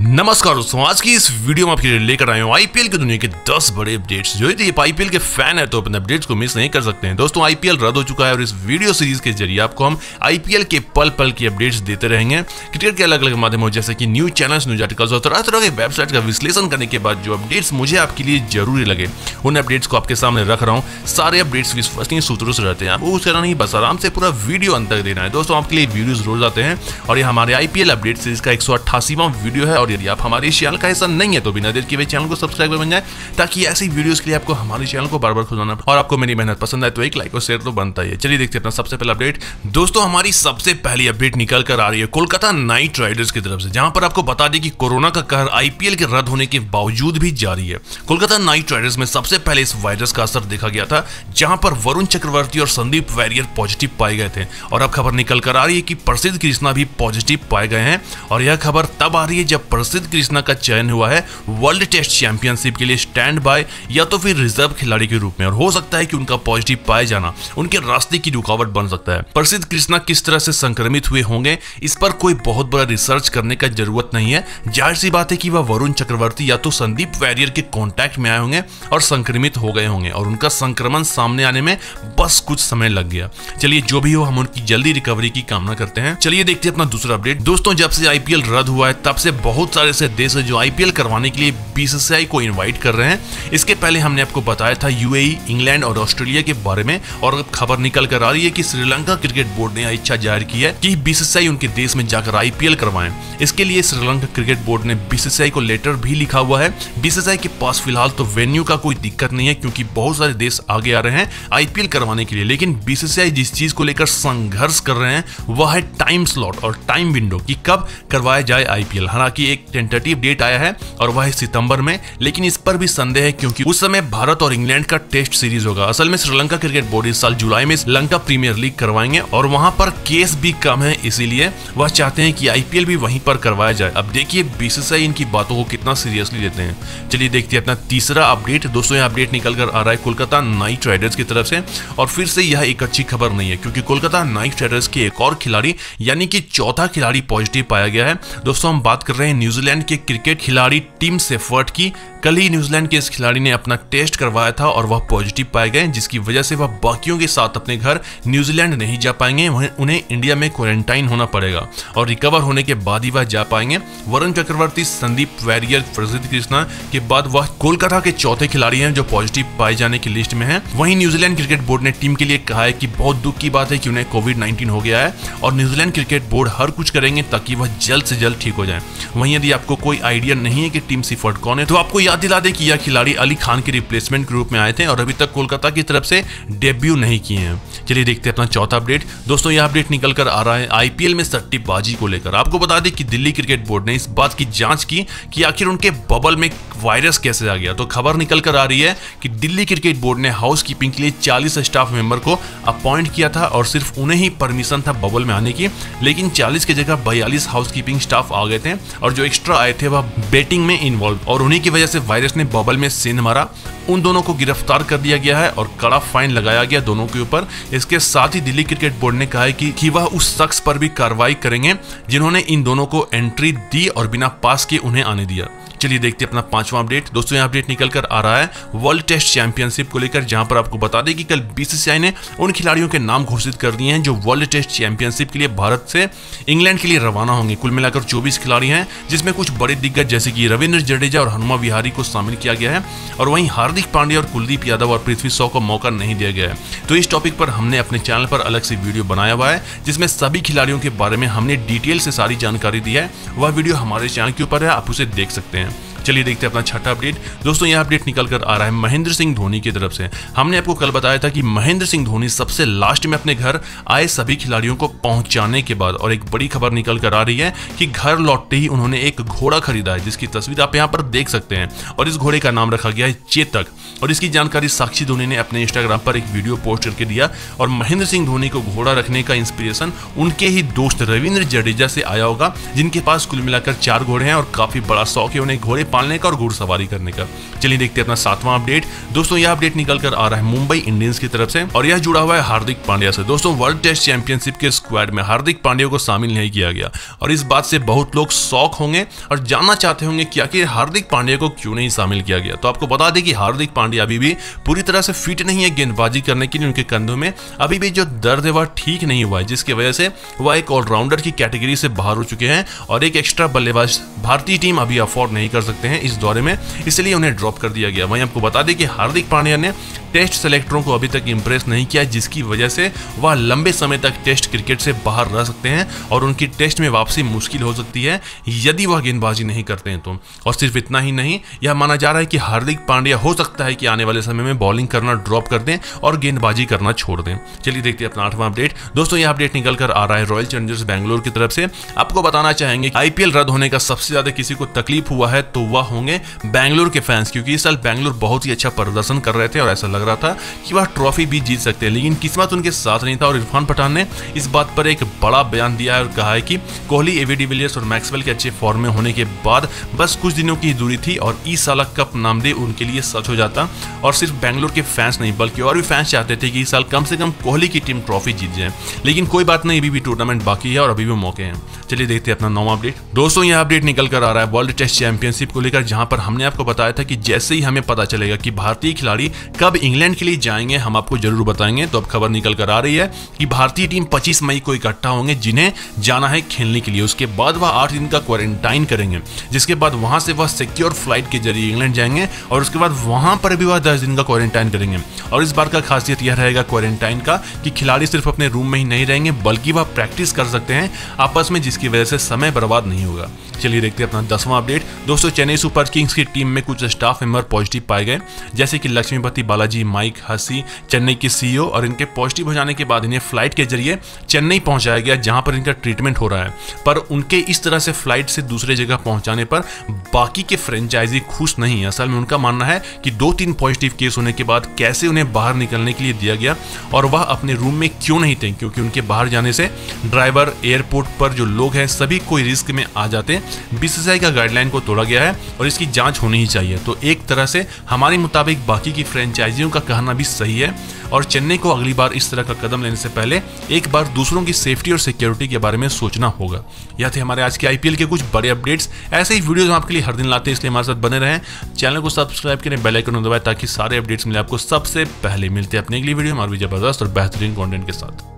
नमस्कार दोस्तों, आज की इस वीडियो में आपके लिए लेकर आए हूं आईपीएल की दुनिया के 10 बड़े अपडेट्स। जो ये आईपीएल के फैन है तो अपने अपडेट्स को मिस नहीं कर सकते हैं। दोस्तों, आईपीएल रद्द हो चुका है और इस वीडियो सीरीज के जरिए आपको हम आईपीएल के पल पल की अपडेट्स देते रहेंगे। क्रिकेट के अलग अलग माध्यमों जैसे कि न्यूज चैनल्स, न्यूज आर्टिकल्स और तरह तरह के वेबसाइट का विश्लेषण करने के बाद जो अपडेट्स मुझे आपके लिए जरूरी लगे उन अपडेट्स को आपके सामने रख रहा हूँ। सारे अपडेट्स विश्वसनीय सूत्रों से रहते हैं, आपको कुछ करना नहीं, बस आराम से पूरा वीडियो अंत तक देना है। दोस्तों, आपके लिए वीडियोज रोज आते हैं और ये हमारे आईपीएल अपडेट सीरीज का 188वां वीडियो है। यदि आप हमारे चैनल का हिस्सा नहीं है तो बिना देर किए चैनल को सब्सक्राइब बन जाए ताकि ऐसी वीडियोस के लिए आपको हमारे चैनल को बार-बार खुजाना। और आपको मेरी मेहनत पसंद आए तो एक लाइक और शेयर तो बनता है। चलिए देखते हैं अपना सबसे पहला अपडेट। दोस्तों, हमारी सबसे पहली अपडेट निकल कर आ रही है कोलकाता नाइट राइडर्स की तरफ से, जहां पर आपको बता दें कि कोरोना का कहर आईपीएल के रद्द होने के बावजूद भी जारी है। कोलकाता नाइट राइडर्स में सबसे पहले इस वायरस का असर देखा गया था, जहां पर वरुण चक्रवर्ती और संदीप वॉरियर पॉजिटिव पाए गए थे। और अब खबर निकल कर आ रही है कि प्रसिद्ध कृष्णा भी पॉजिटिव पाए गए हैं। और यह खबर तब आ रही है जब प्रसिद्ध कृष्णा का चयन हुआ है वर्ल्ड टेस्ट चैंपियनशिप के लिए स्टैंड बाय या तो फिर रिजर्व खिलाड़ी के रूप में, और हो सकता है कि उनका पॉजिटिव पाया जाना उनके रास्ते की रुकावट बन सकता है। प्रसिद्ध कृष्णा किस तरह से संक्रमित हुए होंगे इस पर कोई बहुत बड़ा रिसर्च करने का जरूरत नहीं है। जाहिर सी बात है कि वह वरुण चक्रवर्ती या तो संदीप वॉरियर के कॉन्टैक्ट में आए होंगे और संक्रमित हो गए होंगे, और उनका संक्रमण सामने आने में बस कुछ समय लग गया। चलिए जो भी हो, हम उनकी जल्दी रिकवरी की कामना करते हैं। चलिए देखते हैं अपना दूसरा अपडेट। दोस्तों, जब से आईपीएल रद्द हुआ है तब से बहुत सारे ऐसे देश है जो आईपीएल करवाने के लिए बीसीसीआई को इनवाइट कर रहे हैं। इसके पहले हमने आपको बताया था यूएई, इंग्लैंड और ऑस्ट्रेलिया के बारे में, और अब खबर निकल कर आ रही है कि श्रीलंका क्रिकेट बोर्ड ने इच्छा जाहिर की है कि बीसीसीआई उनके देश में जाकर आईपीएल करवाएं। इसके लिए श्रीलंका क्रिकेट बोर्ड ने बीसीसीआई को लेटर भी लिखा हुआ है। बीसीसीआई के पास फिलहाल तो वेन्यू का कोई दिक्कत नहीं है क्योंकि बहुत सारे देश आगे आ रहे हैं आईपीएल करवाने के लिए, लेकिन बीसीसीआई जिस चीज को लेकर संघर्ष कर रहे हैं वह है टाइम स्लॉट और टाइम विंडो कि कब करवाया जाए आईपीएल। हालांकि एक टेंटेटिव डेट आया है और वह है सितंबर में, लेकिन इस पर भी संदेह है क्योंकि उस समय भारत और इंग्लैंड का टेस्ट सीरीज होगा। असल में श्रीलंका क्रिकेट बोर्ड इस साल जुलाई में श्रीलंका प्रीमियर लीग करवाएंगे और वहां पर केस भी कम है, इसीलिए वह चाहते हैं कि आईपीएल भी वहीं पर करवाया जाए। अब देखिए बीसीसीआई इनकी बातों को कितना सीरियसली लेते हैं। चलिए देखते हैं अपना तीसरा अपडेट। दोस्तों, यह अपडेट निकल कर आ रहा है कोलकाता नाइट राइडर्स की तरफ से, और फिर से यह एक अच्छी खबर नहीं है क्योंकि कोलकाता नाइट राइडर्स के एक और खिलाड़ी यानी कि चौथा खिलाड़ी पॉजिटिव पाया गया है। दोस्तों, हम बात कर रहे हैं न्यूजीलैंड के क्रिकेट खिलाड़ी टिम सेफर्ट की। कल ही न्यूजीलैंड के इस खिलाड़ी ने अपना टेस्ट करवाया था और वह पॉजिटिव पाए गए, जिसकी वजह से वह बाकियों के साथ अपने घर न्यूजीलैंड नहीं जा पाएंगे। उन्हें इंडिया में क्वारंटाइन होना पड़ेगा और रिकवर होने के बाद ही वह जा पाएंगे। वरुण चक्रवर्ती, संदीप वॉरियर, प्रसिद्ध कृष्णा के बाद वह कोलकाता के चौथे खिलाड़ी हैं जो पॉजिटिव पाए जाने की लिस्ट में हैं। वहीं न्यूजीलैंड क्रिकेट बोर्ड ने टीम के लिए कहा है कि बहुत दुख की बात है कि उन्हें कोविड-19 हो गया है और न्यूजीलैंड क्रिकेट बोर्ड हर कुछ करेंगे ताकि वह जल्द से जल्द ठीक हो जाए। वहीं यदि आपको कोई आइडिया नहीं है कि टिम सेफर्ट कौन है तो आपको याद दिला दें कि यह खिलाड़ी अली खान के रिप्लेसमेंट के रूप में आए थे और अभी तक कोलकाता की तरफ से डेब्यू नहीं किए हैं। चलिए देखते हैं अपना चौथा अपडेट। दोस्तों, यह अपडेट निकल कर आ रहा है आईपीएल में सट्टेबाजी को लेकर। आपको बता दें कि दिल्ली क्रिकेट बोर्ड ने इस बात की जांच की कि आखिर उनके बबल में वायरस कैसे आ गया, तो खबर निकल कर आ रही है कि दिल्ली क्रिकेट बोर्ड ने हाउस कीपिंग के लिए 40 स्टाफ मेंबर को अपॉइंट किया था और सिर्फ उन्हें ही परमिशन था बबल में आने की, लेकिन 40 की जगह 42 हाउस कीपिंग स्टाफ आ गए थे और जो एक्स्ट्रा आए थे वह बैटिंग में इन्वॉल्व, और उन्हीं की वजह से वायरस ने बबल में सेंध मारा। उन दोनों को गिरफ्तार कर दिया गया है और कड़ा फाइन लगाया गया दोनों के ऊपर। इसके साथ ही दिल्ली क्रिकेट बोर्ड ने कहा है कि वह उस शख्स पर भी कार्रवाई करेंगे जिन्होंने इन दोनों को एंट्री दी और बिना पास के उन्हें आने दिया। चलिए देखते हैं अपना पांचवा अपडेट। दोस्तों, यहां अपडेट निकल कर आ रहा है वर्ल्ड टेस्ट चैंपियनशिप को लेकर, जहां पर आपको बता दें कि कल बीसीसीआई ने उन खिलाड़ियों के नाम घोषित कर दिए हैं जो वर्ल्ड टेस्ट चैंपियनशिप के लिए भारत से इंग्लैंड के लिए रवाना होंगे। कुल मिलाकर 24 खिलाड़ी हैं जिसमें कुछ बड़े दिग्गज जैसे कि रविंद्र जडेजा और हनुमा विहारी को शामिल किया गया है, और वहीं हार्दिक पांड्या और कुलदीप यादव और पृथ्वी शॉ को मौका नहीं दिया गया है। तो इस टॉपिक पर हमने अपने चैनल पर अलग से वीडियो बनाया हुआ है जिसमें सभी खिलाड़ियों के बारे में हमने डिटेल से सारी जानकारी दी है। वह वीडियो हमारे चैनल के ऊपर है, आप उसे देख सकते हैं। चलिए देखते हैं अपना छठा अपडेट। दोस्तों, यह अपडेट निकल कर आ रहा है महेंद्र सिंह धोनी की तरफ से। हमने आपको कल बताया था कि महेंद्र सिंह धोनी सबसे लास्ट में अपने घर आए सभी खिलाड़ियों को पहुंचाने के बाद, और एक बड़ी खबर निकल कर आ रही है कि घर लौटते ही उन्होंने एक घोड़ा खरीदा है जिसकी तस्वीर आप यहाँ पर देख सकते हैं, और इस घोड़े का नाम रखा गया है चेतक। और इसकी जानकारी साक्षी धोनी ने अपने इंस्टाग्राम पर एक वीडियो पोस्ट करके दिया, और महेंद्र सिंह धोनी को घोड़ा रखने का इंस्पिरेशन उनके ही दोस्त रविंद्र जडेजा से आया होगा, जिनके पास कुल मिलाकर 4 घोड़े हैं और काफी बड़ा शौक है उन्हें घोड़े पालने का और घुड़सवारी करने का। चलिए देखते हैं अपना सातवां अपडेट। दोस्तों यह अपडेट निकल कर आ रहा है मुंबई इंडियंस की तरफ से और यह जुड़ा हुआ है हार्दिक पांड्या से। दोस्तों वर्ल्ड टेस्ट चैंपियनशिप के स्क्वाड में हार्दिक पांड्या को शामिल नहीं किया गया और इस बात से बहुत लोग शौक होंगे और जानना चाहते होंगे कि आखिर हार्दिक पांड्या को क्यों नहीं शामिल किया गया। तो आपको बता दें कि हार्दिक पांड्या अभी भी पूरी तरह से फिट नहीं है गेंदबाजी करने के लिए, उनके कंधों में अभी भी जो दर्द है वह ठीक नहीं हुआ है, जिसकी वजह से वह एक ऑलराउंडर की कैटेगरी से बाहर हो चुके हैं और एक एक्स्ट्रा बल्लेबाज भारतीय टीम अभी अफोर्ड नहीं कर सकते हैं इस दौरे में, इसलिए उन्हें ड्रॉप कर दिया गया। वहीं आपको बता दें कि हार्दिक पांड्या ने टेस्ट सेलेक्टरों को अभी तक इंप्रेस नहीं किया, जिसकी वजह से वह लंबे समय तक टेस्ट क्रिकेट से बाहर रह सकते हैं और उनकी टेस्ट में वापसी मुश्किल हो सकती है यदि वह गेंदबाजी नहीं करते हैं तो। और सिर्फ इतना ही नहीं, यह माना जा रहा है कि हार्दिक पांड्या हो सकता है कि आने वाले समय में बॉलिंग करना ड्रॉप कर दें और गेंदबाजी करना छोड़ दें। चलिए देखते हैं अपना आठवां अपडेट। दोस्तों यह अपडेट निकल कर आ रहा है रॉयल चैलेंजर्स बैंगलोर की तरफ से। आपको बताना चाहेंगे आईपीएल रद्द होने का सबसे ज्यादा किसी को तकलीफ हुआ है तो वह होंगे बैंगलोर के फैंस, क्योंकि इस साल बैंगलोर बहुत ही अच्छा प्रदर्शन कर रहे थे और ऐसा लग रहा था कि वह ट्रॉफी भी जीत सकते हैं, लेकिन किस्मत उनके साथ नहीं था। और इरफान पठान ने इस बात पर एक बड़ा बयान दिया है और कहा है कि कोहली, एवी डिविलियर्स और मैक्सवेल के अच्छे फॉर्म में होने के बाद बस कुछ दिनों की दूरी थी और इस साल कप नामदे उनके लिए सच हो जाता। और सिर्फ बैंगलोर के फैंस नहीं बल्कि और भी फैंस चाहते थे कि इस साल कम से कम कोहली की टीम ट्रॉफी जीत जाए, लेकिन कोई बात नहीं, अभी भी टूर्नामेंट बाकी है और अभी भी मौके हैं। चलिए देखते हैं अपना नौवां अपडेट। दोस्तों यह अपडेट निकल कर आ रहा है वर्ल्ड टेस्ट चैंपियनशिप को लेकर, जहां पर हमने आपको बताया था कि जैसे ही हमें पता चलेगा कि भारतीय खिलाड़ी कब इंग्लैंड के लिए जाएंगे हम आपको जरूर बताएंगे। तो अब खबर निकल कर आ रही है कि भारतीय टीम 25 मई को इकट्ठा होंगे जिन्हें जाना है खेलने के लिए। उसके बाद वह 8 दिन का क्वारंटाइन करेंगे, जिसके बाद वहां से वह सिक्योर फ्लाइट के जरिए इंग्लैंड जाएंगे और उसके बाद वहां पर भी वह 10 दिन का क्वारंटाइन करेंगे। और इस बार का खासियत यह रहेगा क्वारंटाइन का कि खिलाड़ी सिर्फ अपने रूम में ही नहीं रहेंगे बल्कि वह प्रैक्टिस कर सकते हैं आपस में, जिसकी वजह से समय बर्बाद नहीं होगा। चलिए देखते हैं अपना 10वां अपडेट। दोस्तों चेन्नई सुपर किंग्स की टीम में कुछ स्टाफ मेंबर पॉजिटिव पाए गए, जैसे कि लक्ष्मी पति बालाजी, माइक हसी चेन्नई के सीईओ, और इनके पॉजिटिव हो जाने के बाद इन्हें फ्लाइट के जरिए चेन्नई पहुंचाया गया जहां पर इनका ट्रीटमेंट हो रहा है। पर उनके इस तरह से फ्लाइट से दूसरे जगह पहुंचाने पर बाकी के फ्रेंचाइजी खुश नहीं है। असल में उनका मानना है कि 2-3 पॉजिटिव केस होने के बाद कैसे उन्हें बाहर निकलने के लिए दिया गया और वह अपने रूम में क्यों नहीं थे, क्योंकि उनके बाहर जाने से ड्राइवर, एयरपोर्ट पर जो लोग हैं सभी कोई रिस्क में आ जाते। बीसीसीआई का गाइडलाइन को तोड़ा गया है और इसकी जांच होनी ही चाहिए। तो एक तरह से हमारे मुताबिक बाकी की फ्रेंचाइजियों का कहना भी सही है और चेन्नई को अगली बार इस तरह का कदम लेने से पहले एक बार दूसरों की सेफ्टी और सिक्योरिटी के बारे में सोचना होगा। यह थे हमारे आज के आईपीएल के कुछ बड़े अपडेट्स। ऐसे ही वीडियोस हम आपके लिए हर दिन लाते हैं, इसलिए हमारे साथ बने रहें। चैनल को सब्सक्राइब करें, बेल आइकन दबाएं ताकि सारे अपडेट्स मिले आपको सबसे पहले। मिलते हैं अपने अगली वीडियो में और भी जबरदस्त और बेहतरीन कॉन्टेंट के साथ।